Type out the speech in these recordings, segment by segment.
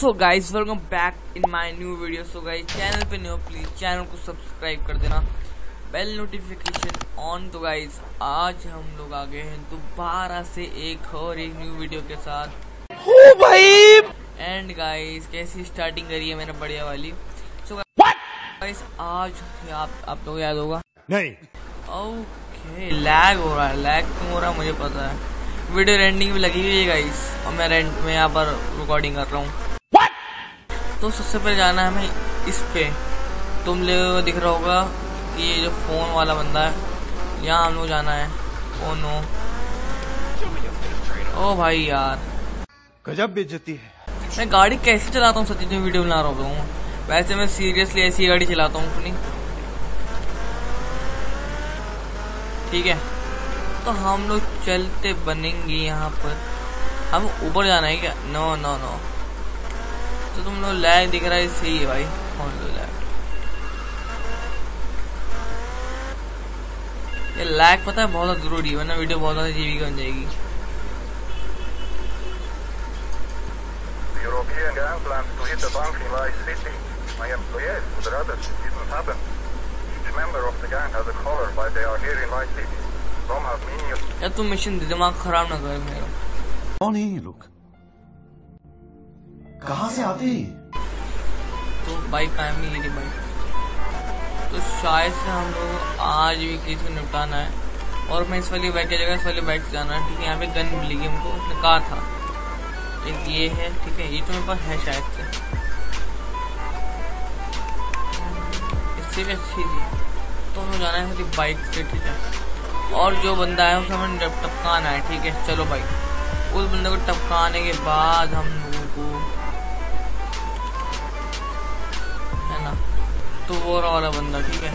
So guys welcome back in my new video. So guys channel पे new please channel को subscribe कर देना, bell notification on. तो guys आज हम लोग आ गए हैं दोबारा से एक न्यू वीडियो के साथ। ओ भाई एंड गाइज कैसी स्टार्टिंग करी है मैंने, बढ़िया वाली। सो गाइज आज आप लोग याद होगा नहीं, ओके लैग हो रहा है। लैग क्यों हो रहा है मुझे पता है, वीडियो रेंडिंग भी लगी हुई है गाइस और मैं रेंट में यहाँ पर रिकॉर्डिंग कर रहा हूँ। तो सबसे पहले जाना है हमें इस पे, तुम लोग दिख रहा होगा कि ये जो फोन वाला बंदा है, यहाँ हम लोग जाना है। ओ नो, ओ भाई यार गजब बेइज्जती है। मैं गाड़ी कैसे चलाता हूँ सच्ची में वीडियो बना रहा हूँ, वैसे मैं सीरियसली ऐसी गाड़ी चलाता हूँ अपनी, ठीक है। तो हम लोग चलते बनेंगे, यहाँ पर हम ऊपर जाना है क्या? No no no. तो तुम लोग लैग दिख रहा है, सही है भाई, फोन लो लैग। ये लैग पता है बहुत जरूरी है, वरना वीडियो बहुत ज़्यादा जीबी की बन जाएगी। यार तुम मिशन दिमाग खराब ना कर मेरा। कौन है ये लोग, कहाँ से आते हैं? तो बाइक कायम नहीं मेरी बाइक, तो शायद से हम लोग आज भी किसी को निपटाना है। और मैं इस वाली बाइक की जगह इस वाली बाइक से जाना है, ठीक है। यहाँ पे गन मिलेगी हमको, उसने कहा था। एक ये है, ठीक है, ये तो मेरे पास है शायद से, इससे भी अच्छी थी। तो हम जाना है बाइक से, ठीक है। और जो बंदा है उसे हमें टपकाना है, ठीक है। चलो भाई, उस बंदे को टपकाने के बाद हम लोगों को है ना, तो वो वाला बंदा, ठीक है।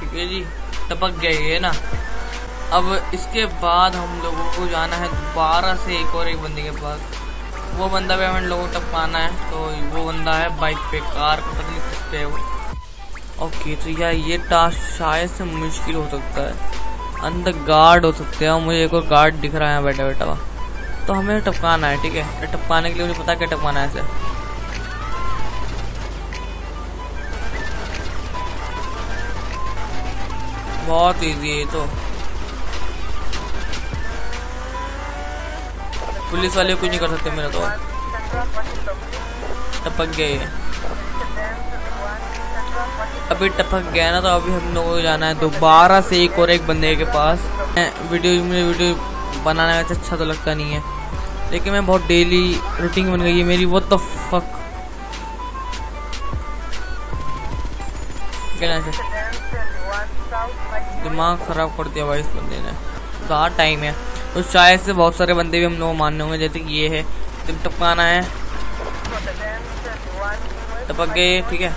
ठीक है जी, टपक गए ये ना। अब इसके बाद हम लोगों को जाना है दोबारा से एक बंदे के पास। वो बंदा भी हमें लोगों को टपकाना है। तो वो बंदा है बाइक पे, कार पे, पता नहीं किस पे है वो। ओके, तो यार ये टास्क शायद से मुश्किल हो सकता है, अंदर गार्ड हो सकते हैं। और मुझे एक और गार्ड दिख रहा है बैठा बैठा, तो हमें टपकाना है, ठीक है। टपकाने के लिए मुझे पता क्या टपकाना है इसे। बहुत ईजी है तो, पुलिस वाले कुछ नहीं कर सकते मेरा। तो टपक गए, अभी टपक गया ना। तो अभी हम लोगों को जाना है दोबारा से एक बंदे के पास। वीडियो मुझे वीडियो बनाने में अच्छा तो लगता नहीं है, लेकिन मैं बहुत डेली रूटीन बन गई है मेरी। व्हाट द फक, दिमाग खराब कर दिया भाई इस बंदे ने। तो टाइम है, तो शायद से बहुत सारे बंदे भी हम लोग मानने होंगे, जैसे कि ये है। तुम टपकाना है, टपक गए, ठीक है।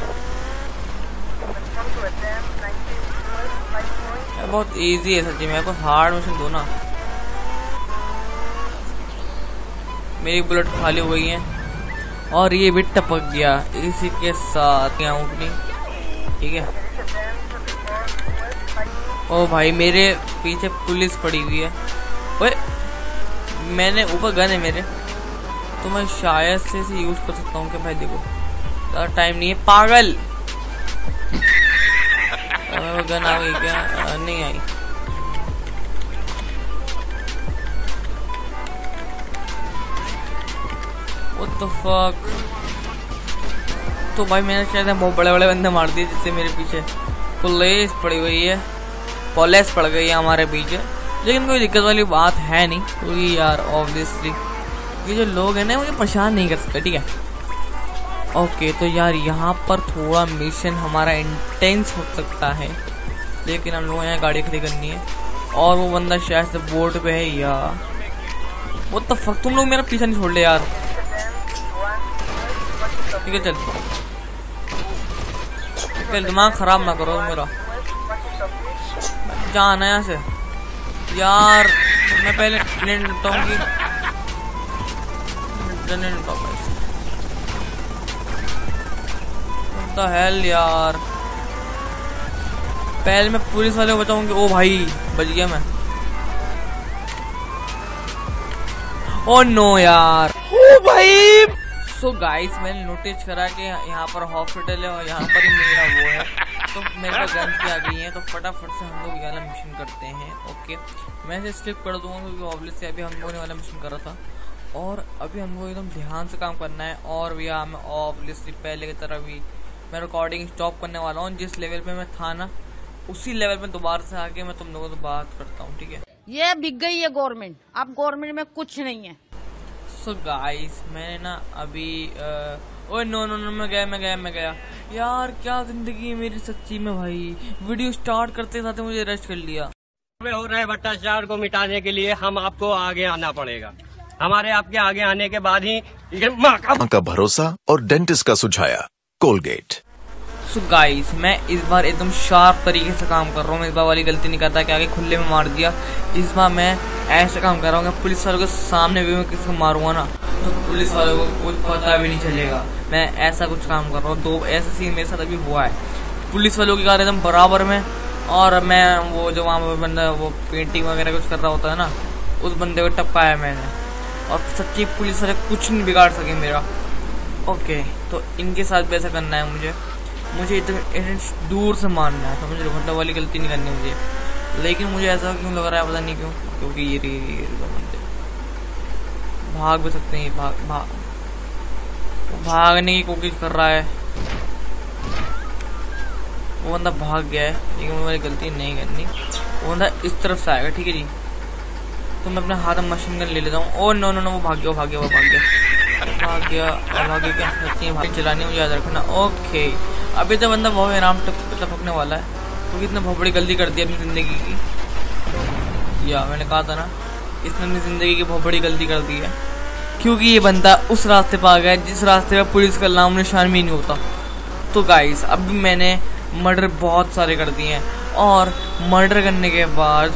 बहुत इजी है सच्ची में, कोई हार्ड मशीन दो ना। मेरी बुलेट खाली हो गई है और ये भी टपक गया इसी के साथ, यहाँ उठनी, ठीक है। ओ भाई मेरे पीछे पुलिस पड़ी हुई है। ओए मैंने ऊपर गन है मेरे, तो मैं शायद से इसे यूज कर सकता हूँ। क्या भाई देखो, ज़्यादा टाइम नहीं है पागल। वो गन आ गई क्या? नहीं आई। What the fuck? तो भाई मैंने शायद बहुत बड़े बड़े बंदे मार दिए, जिससे मेरे पीछे पुलिस पड़ी हुई है, पुलिस पड़ गई है हमारे पीछे। लेकिन कोई दिक्कत वाली बात है नहीं, क्योंकि यार ऑब्वियसली ये जो लोग हैं ना मुझे परेशान नहीं कर सकते, ठीक है। ओके, तो यार यहाँ पर थोड़ा मिशन हमारा इंटेंस हो सकता है, लेकिन हम लोगों यहाँ गाड़ी खड़ी करनी है। और वो बंदा शायद से बोर्ड पे है यार। व्हाट द फक, तुम लोग मेरा पीछा नहीं छोड़ ले यार, ठीक है। चल दिमाग खराब ना करो मेरा, जाना है यहाँ से यार। मैं पहले प्लेन उठता हूँ कि यार पहले मैं पुलिस वाले को बताऊंगी। ओ भाई बच गया मैं। ओ नो यार। ओ भाई सो गाइस मैंने नोटिस करा कि यहाँ पर हॉस्पिटल है और यहाँ पर ही मेरा वो है, तो मेरे पास गन्स भी आ गई है, तो फटाफट से हम लोग ये वाला मिशन करते हैं। ओके मैं इसे स्किप कर दूंगा क्योंकि ऑब्वियस से अभी हम लोगों ने वाला मिशन करा था और अभी हमको एकदम ध्यान से काम करना है। और भैया हमें ऑब्वियसली पहले की तरह भी मैं रिकॉर्डिंग स्टॉप करने वाला हूँ। जिस लेवल पे मैं था ना उसी लेवल पे दोबारा से आके मैं तुम लोगों से बात करता हूँ, ठीक है? ये बिक गई है गवर्नमेंट, अब गवर्नमेंट में कुछ नहीं है। सो गाइस मैंने ना अभी ओए नो नो नो मैं गया यार, क्या जिंदगी है मेरी सच्ची में भाई। वीडियो स्टार्ट करते साथ मुझे अरेस्ट कर लिया। हो रहे भ्रष्टाचार को मिटाने के लिए हम आपको आगे आना पड़ेगा। हमारे आपके आगे आने के बाद ही माँ का भरोसा और डेंटिस्ट का सुझाया कोलगेट। सो गाइस मैं इस बार एकदम शार्प तरीके से काम कर रहा हूँ। इस बार वाली गलती नहीं करता कि आगे खुले में मार दिया। इस बार मैं ऐसा काम कर रहा हूँ कि पुलिस वालों के सामने भी मैं किसी को मारूंगा ना तो पुलिस वालों को कुछ पता भी नहीं चलेगा। मैं ऐसा कुछ काम कर रहा हूँ। दो ऐसा सीन मेरे साथ अभी हुआ है, पुलिस वालों की कार एकदम बराबर में और मैं वो जो वहाँ पर बंदा वो पेंटिंग वगैरह कुछ कर रहा होता है ना उस बंदे को टपकाया मैंने और सच्ची पुलिस वाले कुछ नहीं बिगाड़ सके मेरा। ओके तो इनके साथ भी ऐसा करना है मुझे। मुझे इतने दूर से मारना है तो मुझे घंटा वाली गलती नहीं करनी मुझे, लेकिन मुझे ऐसा क्यों लग रहा है पता नहीं क्यों, क्योंकि ये भाग भी सकते हैं। भागने की कोशिश कर रहा है वो बंदा, भाग गया है लेकिन मुझे गलती नहीं करनी। वो बंदा इस तरफ से आएगा, ठीक है जी? तो मैं अपने हाथ में मशीन गन ले लेता हूँ। ओ नो नो नो वो भाग गया। भाग चलाने मुझे याद रखना। ओके अभी तो बंदा बहुत आराम टपकने वाला है क्योंकि इतने बहुत बड़ी गलती कर दी अपनी ज़िंदगी की। या मैंने कहा था ना इसने अपनी ज़िंदगी की बहुत बड़ी गलती कर दी है क्योंकि ये बंदा उस रास्ते पर आ गया जिस रास्ते पर पुलिस का नाम निशान भी नहीं होता। तो गाइस अभी मैंने मर्डर बहुत सारे कर दिए हैं और मर्डर करने के बाद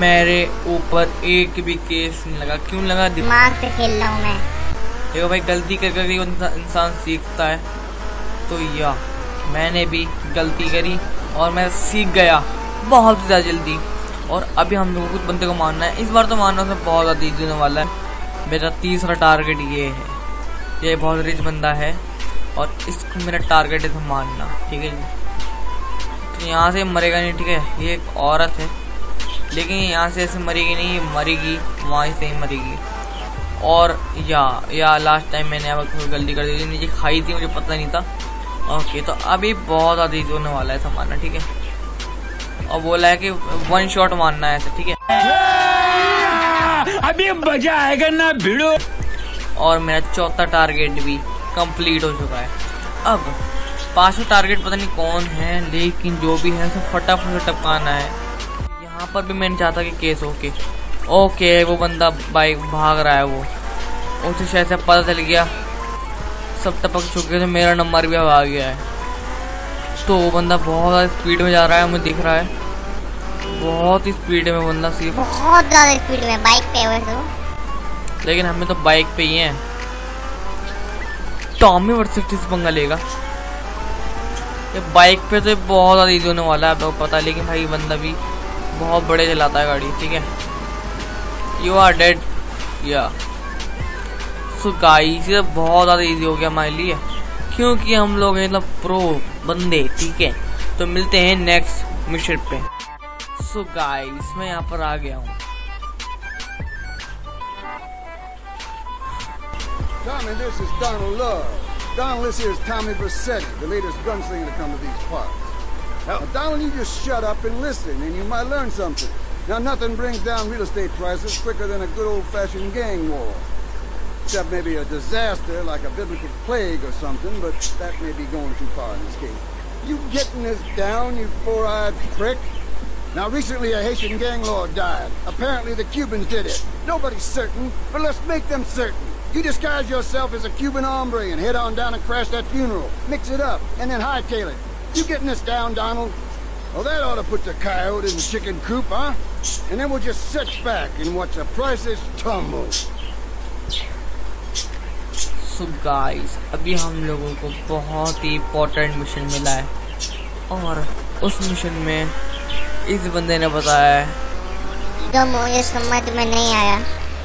मेरे ऊपर एक भी केस नहीं लगा। क्यों लगा? दिमाग से खेल रहा हूँ मैं। देखो भाई गलती कर कर इंसान सीखता है, तो या मैंने भी गलती करी और मैं सीख गया बहुत ज़्यादा जल्दी। और अभी हम लोगों को कुछ बंदे को मारना है। इस बार तो मारना उसमें बहुत ज़्यादा ईजी होने वाला है। मेरा तीसरा टारगेट ये है, ये बहुत रिच बंदा है और इसको मेरा टारगेट है मारना, ठीक है जी? तो यहाँ से मरेगा नहीं, ठीक है? ये एक औरत है लेकिन यहाँ से ऐसे मरेगी नहीं, मरेगी वहाँ से ही मरेगी। और या लास्ट टाइम मैंने अब थोड़ी गलती कर दी थी, मुझे खाई थी, मुझे पता नहीं था। ओके तो अभी बहुत ज़्यादा ईजी होने वाला है मारना, ठीक है? और बोला है कि वन शॉट मारना है ऐसे, ठीक है? अभी मजा आएगा ना भिड़ो। और मेरा चौथा टारगेट भी कंप्लीट हो चुका है। अब पाँचवा टारगेट पता नहीं कौन है लेकिन जो भी है उसे फटाफट टपकाना है। यहाँ पर भी मैंने चाहता कि केस हो के। ओके वो बंदा बाइक भाग रहा है, वो उसे शायद से पता चल गया, सब टपक चुके थे, मेरा नंबर भी अब आ गया है। तो वो बंदा बहुत ज़्यादा स्पीड में जा रहा है, मुझे दिख रहा है बहुत ही स्पीड में बंदा, सिर्फ बहुत ज़्यादा स्पीड में बाइक पे है वो, लेकिन हमें तो बाइक पे ही है। टॉमी वर्सेस इस पंगा लेगा ये बाइक पे, तो बहुत ज़्यादा ईजी होने वाला है आपको पता है। लेकिन भाई बंदा भी बहुत बड़े चलाता है गाड़ी, ठीक है? यू आर डेड या। सो गाइस ये बहुत ज़्यादा इजी हो गया हमारे लिए क्योंकि हम लोग मतलब प्रो बंदे, ठीक है? तो मिलते हैं नेक्स्ट मिशन पे। सो गाइस मैं यहाँ पर आ गया हूँ। Now, Donald, you just shut up and listen, and you might learn something. Now, nothing brings down real estate prices quicker than a good old-fashioned gang war. Except maybe a disaster like a biblical plague or something, but that may be going too far in this case. You getting this down, you four-eyed prick? Now, recently a Haitian gang lord died. Apparently the Cubans did it. Nobody's certain, but let's make them certain. You disguise yourself as a Cuban hombre and head on down and crash that funeral. Mix it up, and then hightail it. You getting this down, Donald? Well, that ought to put the coyote in the chicken coop, huh? And then we'll just sit back and watch the prices tumble. So guys, अभी हम लोगों को बहुत ही important mission मिला है और उस mission में इस बंदे ने बताया है जो मुझे समझ में नहीं आया,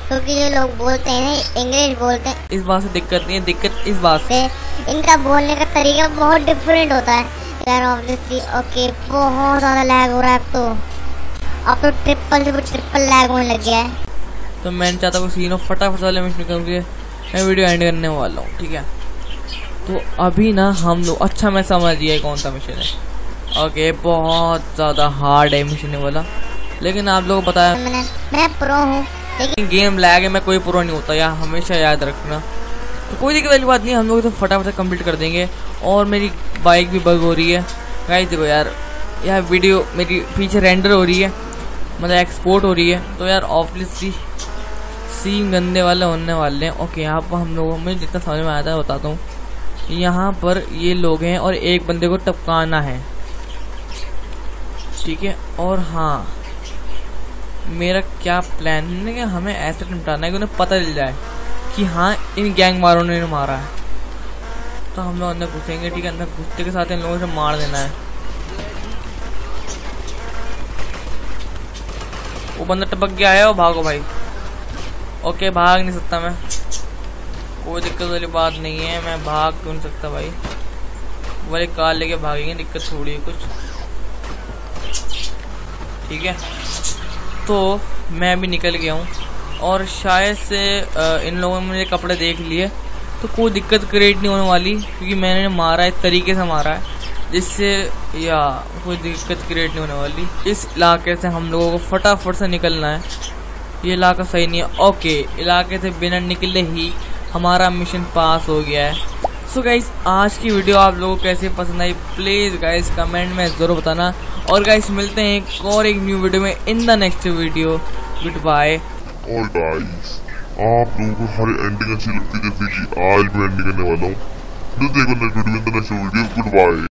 क्योंकि ये लोग बोलते हैं इंग्लिश बोलते हैं। इस बात से दिक्कत नहीं है, दिक्कत इस बात से इनका बोलने का तरीका बहुत डिफरेंट होता है यार। ऑब्वियसली ओके बहुत ज़्यादा लैग हो रहा है अब तो ट्रिपल लैग होने लग गया है। तो मैंने चाहता हूँ सीनो फटाफट वाले मिशन करके मैं वीडियो एंड करने वाला हूँ, ठीक है। तो अभी ना हम लोग अच्छा मैं समझ गया कौन सा मिशन है। ओके बहुत ज़्यादा हार्ड है मिशन है वाला, लेकिन आप लोगों को बताया मैं प्रो हूँ, लेकिन गेम लैग है, मैं कोई प्रो नहीं होता यार, हमेशा याद रखना। तो कोई दिक्कत वाली बात नहीं, हम लोग तो फटाफट से कम्प्लीट कर देंगे। और मेरी बाइक भी बग हो रही है गाइस, देखो यार यार वीडियो मेरी पीछे रेंडर हो रही है, मतलब एक्सपोर्ट हो रही है। तो यार ऑब्वियसली सीन गंदे वाले होने वाले हैं। ओके यहाँ पर हम लोगों में जितना समझ में आता है बताता हूँ। यहाँ पर ये लोग हैं और एक बंदे को टपकाना है, ठीक है। और हाँ मेरा क्या प्लान है कि हमें ऐसे निपटाना है कि उन्हें पता चल जाए कि हाँ इन गैंग वालों ने मारा है। तो हम लोग अंदर घुसेंगे, ठीक है। अंदर घुसते के साथ इन लोगों से मार देना है। वो बंदा टपक गया है और भागो भाई। ओके भाग नहीं सकता मैं, कोई दिक्कत वाली बात नहीं है, मैं भाग क्यों नहीं सकता भाई, वाले कार लेके भागेंगे, दिक्कत थोड़ी है कुछ, ठीक है। तो मैं भी निकल गया हूँ और शायद से इन लोगों ने मेरे कपड़े देख लिए, तो कोई दिक्कत क्रिएट नहीं होने वाली, क्योंकि मैंने मारा इस तरीके से मारा है जिससे या कोई दिक्कत क्रिएट नहीं होने वाली। इस इलाके से हम लोगों को फटाफट से निकलना है, ये इलाका सही नहीं है। ओके इलाके से बिना निकले ही हमारा मिशन पास हो गया है। सो गाइस आज की वीडियो आप लोगों को कैसे पसंद आई प्लीज़ गाइस कमेंट में ज़रूर बताना। और गाइस मिलते हैं एक और एक न्यू वीडियो में in the next video. Good bye. और गाइस आप लोगों को हर एंडिंग अच्छी लगती है, आज मैं एंडिंग करने वाला हूँ। Good bye.